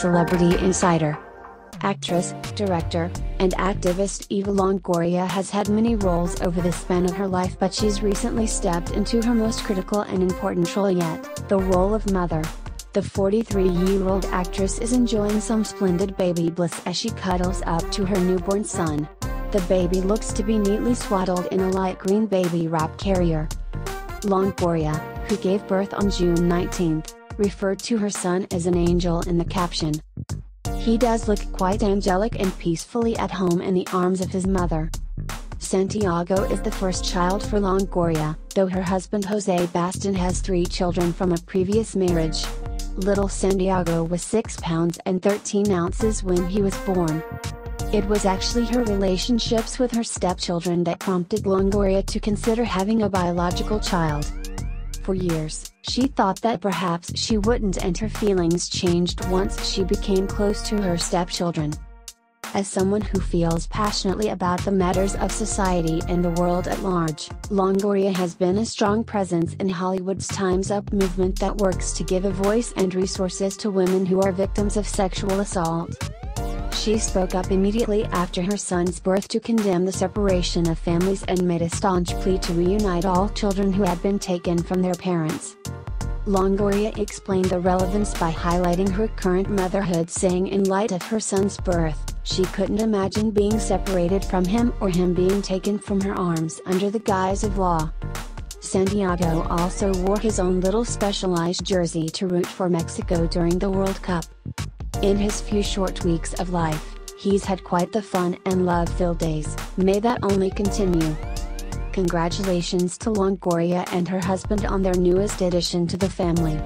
Celebrity Insider. Actress, director, and activist Eva Longoria has had many roles over the span of her life, but she's recently stepped into her most critical and important role yet, the role of mother. The 43-year-old actress is enjoying some splendid baby bliss as she cuddles up to her newborn son. The baby looks to be neatly swaddled in a light green baby wrap carrier. Longoria, who gave birth on June 19, referred to her son as an angel in the caption. He does look quite angelic and peacefully at home in the arms of his mother. Santiago is the first child for Longoria, though her husband Jose Baston has 3 children from a previous marriage. Little Santiago was 6 pounds and 13 ounces when he was born. It was actually her relationships with her stepchildren that prompted Longoria to consider having a biological child. For years, she thought that perhaps she wouldn't, and her feelings changed once she became close to her stepchildren. As someone who feels passionately about the matters of society and the world at large, Longoria has been a strong presence in Hollywood's Times Up movement that works to give a voice and resources to women who are victims of sexual assault. She spoke up immediately after her son's birth to condemn the separation of families and made a staunch plea to reunite all children who had been taken from their parents. Longoria explained the relevance by highlighting her current motherhood, saying in light of her son's birth, she couldn't imagine being separated from him or him being taken from her arms under the guise of law. Santiago also wore his own little Specialized jersey to root for Mexico during the World Cup. In his few short weeks of life, he's had quite the fun and love-filled days. May that only continue. Congratulations to Longoria and her husband on their newest addition to the family.